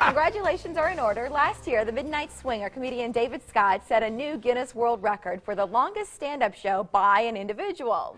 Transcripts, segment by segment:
Congratulations are in order. Last year, The Midnight Swinger comedian David Scott set a new Guinness World Record for the longest stand-up show by an individual.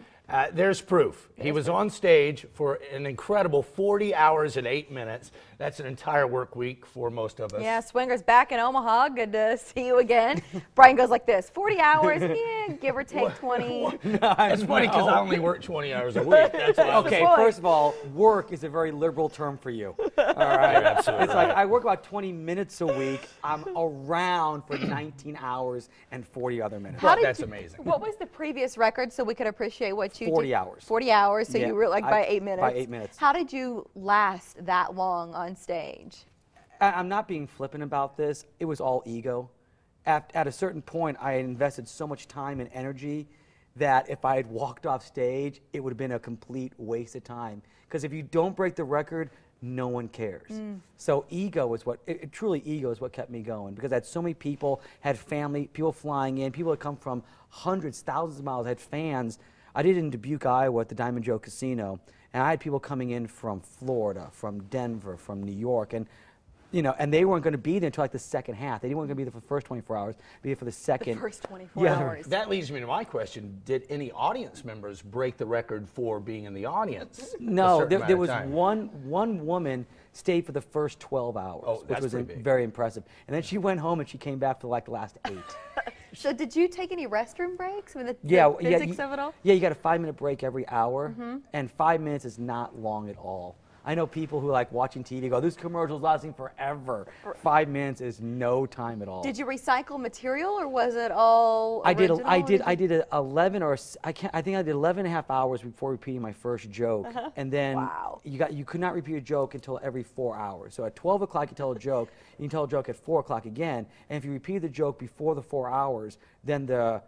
There's proof. He was on stage for an incredible 40 hours and 8 minutes. That's an entire work week for most of us. Yeah, Swinger's back in Omaha. Good to see you again. Brian goes like this, 40 hours, yeah, give or take 20. It's funny because I only work 20 hours a week. That's okay, first of all, work is a very liberal term for you. All right. You're absolutely right. Like I work about 20 minutes a week. I'm around for 19 hours and 40 other minutes. Well, that's amazing. What was the previous record so we could appreciate what 40 hours. 40 hours, so yeah, you were like by 8 minutes. By 8 minutes. How did you last that long on stage? I'm not being flippant about this. It was all ego. At a certain point, I had invested so much time and energy that if I had walked off stage, it would have been a complete waste of time. Because if you don't break the record, no one cares. Mm. So ego is what, truly ego is what kept me going, because I had so many people, had family, people flying in, people that come from hundreds, thousands of miles, had fans. I did it in Dubuque, Iowa at the Diamond Joe Casino, and I had people coming in from Florida, from Denver, from New York, and you know, and they weren't going to be there until like the second half. They weren't going to be there for the first 24 hours, be there for the second. The first 24 hours. That leads me to my question. Did any audience members break the record for being in the audience? No, there was one woman stayed for the first 12 hours, which was very impressive. And then she went home and she came back for like the last 8. So did you take any restroom breaks? I mean, the physics of it all? Yeah, you got a 5-minute break every hour, and 5 minutes is not long at all. I know people who like watching TV go, this commercial's lasting forever. 5 minutes is no time at all. Did you recycle material or was it all original? I did 11 or I think I did 11 and a half hours before repeating my first joke, and then you could not repeat a joke until every 4 hours. So at 12 o'clock you tell a joke, you can tell a joke at 4 o'clock again, and if you repeat the joke before the 4 hours, then the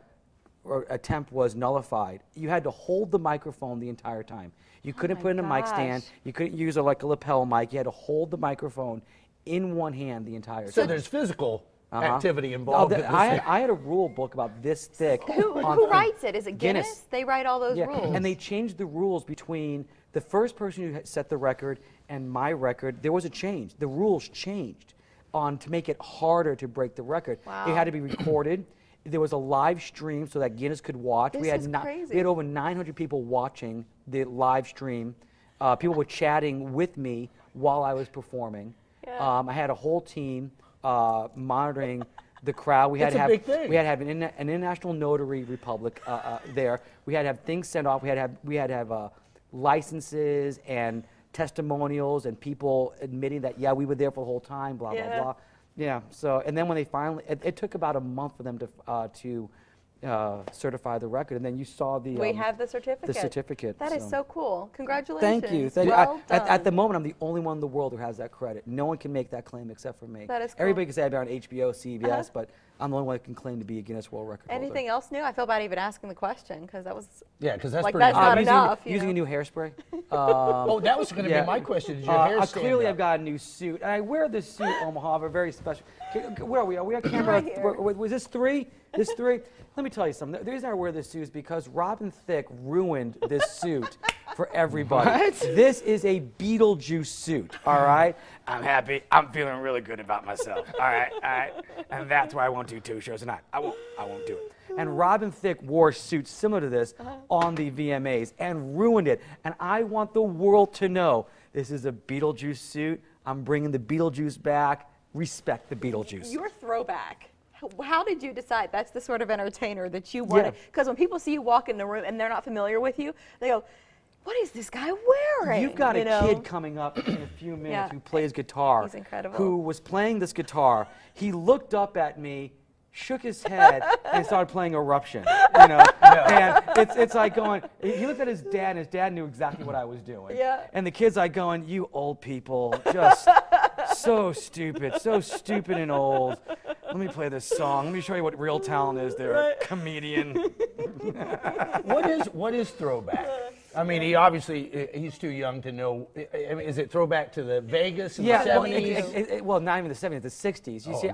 attempt was nullified. You had to hold the microphone the entire time. You couldn't put in a mic stand. You couldn't use a lapel mic. You had to hold the microphone in one hand the entire time. So there's physical activity involved. I had a rule book about this thick. Who writes it? Is it Guinness? They write all those rules. And they changed the rules between the first person who set the record and my record. There was a change. The rules changed to make it harder to break the record. Wow. It had to be recorded. There was a live stream so that Guinness could watch. We had over 900 people watching the live stream. People were chatting with me while I was performing. Yeah. I had a whole team monitoring the crowd. We had to have an international notary republic there. We had to have things sent off. We had to have licenses and testimonials and people admitting that yeah we were there for the whole time. Blah blah blah. Yeah. So, and then when they finally, it took about a month for them to certify the record, and then you saw the. We have the certificate. The certificate. That is so cool. Congratulations. Thank you. Thank you. At the moment, I'm the only one in the world who has that credit. No one can make that claim except for me. That is cool. Everybody can say I'm on HBO, CBS, but I'm the only one that can claim to be a Guinness World Record holder. Anything else new? I feel bad even asking the question because that was. Yeah, because that's like, pretty. That's not enough. Using a new hairspray. That was going to be my question. Is your hair clearly, I've got a new suit, and I wear this suit, Omaha, a very special. Where are we? Are we on camera? Was this three? This three? Let me tell you something. The reason I wear this suit is because Robin Thicke ruined this suit for everybody. What? This is a Beetlejuice suit, all right? I'm happy. I'm feeling really good about myself, all right? All right? And that's why I won't do 2 shows tonight. I won't do it. And Robin Thicke wore suits similar to this on the VMAs and ruined it. And I want the world to know this is a Beetlejuice suit. I'm bringing the Beetlejuice back. Respect the Beetlejuice. Your throwback. How did you decide that's the sort of entertainer that you wanted? Because when people see you walk in the room and they're not familiar with you, they go, what is this guy wearing? You've got a kid coming up in a few minutes who plays guitar. He's incredible. Who was playing this guitar. He looked up at me, shook his head, and started playing Eruption. You know? And it's like going, he looked at his dad, and his dad knew exactly what I was doing. Yeah. And the kid's like going, you old people, just so stupid and old. Let me play this song. Let me show you what real talent is there, comedian. What is throwback? I mean, he obviously, he's too young to know. I mean, is it throwback to the Vegas in the 70s? Well, not even the 70s, the 60s. You see,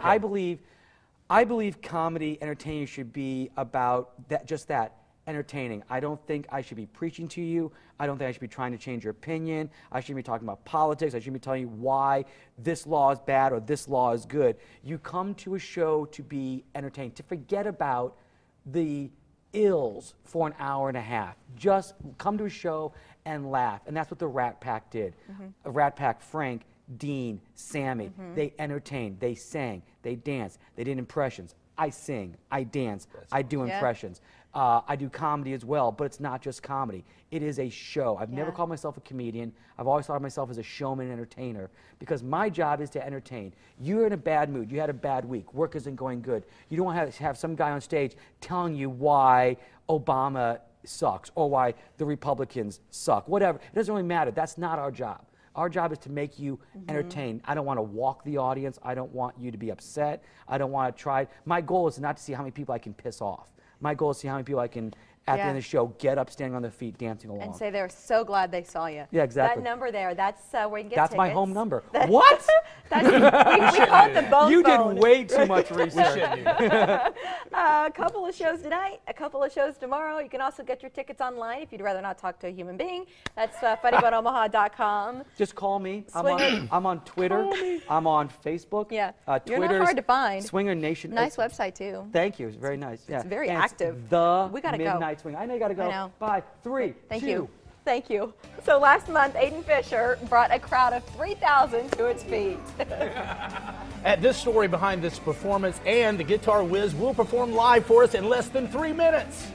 I believe comedy, entertaining should be about that, just that, entertaining. I don't think I should be preaching to you. I don't think I should be trying to change your opinion. I shouldn't be talking about politics. I shouldn't be telling you why this law is bad or this law is good. You come to a show to be entertained, to forget about the ills for an hour and a half. Just come to a show and laugh. And that's what the Rat Pack did. Mm-hmm. Rat Pack, Frank, Dean, Sammy, mm-hmm. they entertained, they sang, they danced, they did impressions. I sing, I dance, I do impressions. I do comedy as well, but it's not just comedy. It is a show. I've never called myself a comedian. I've always thought of myself as a showman and entertainer, because my job is to entertain. You're in a bad mood. You had a bad week. Work isn't going good. You don't want to have some guy on stage telling you why Obama sucks or why the Republicans suck, whatever. It doesn't really matter. That's not our job. Our job is to make you entertained. I don't want to walk the audience. I don't want you to be upset. I don't want to try. My goal is not to see how many people I can piss off. My goal is to see how many people I can, at the end of the show, get up, standing on their feet, dancing along. And say they're so glad they saw you. Yeah, exactly. That number there, that's where you can get tickets. That's my home number. What? we call it the bone. You did way too much research. A couple of shows tonight, a couple of shows tomorrow. You can also get your tickets online if you'd rather not talk to a human being. That's funnyboneomaha.com. Just call me. I'm on Twitter. I'm on Facebook. Yeah. You're not hard to find. Swinger Nation. Nice website, too. Thank you. It's very nice. Yeah. It's very active. We got to go. Swing. I know you gotta go. Bye. Three, two. Thank you. So last month, Aiden Fischer brought a crowd of 3,000 to its feet. At this story behind this performance, and the guitar whiz will perform live for us in less than 3 minutes.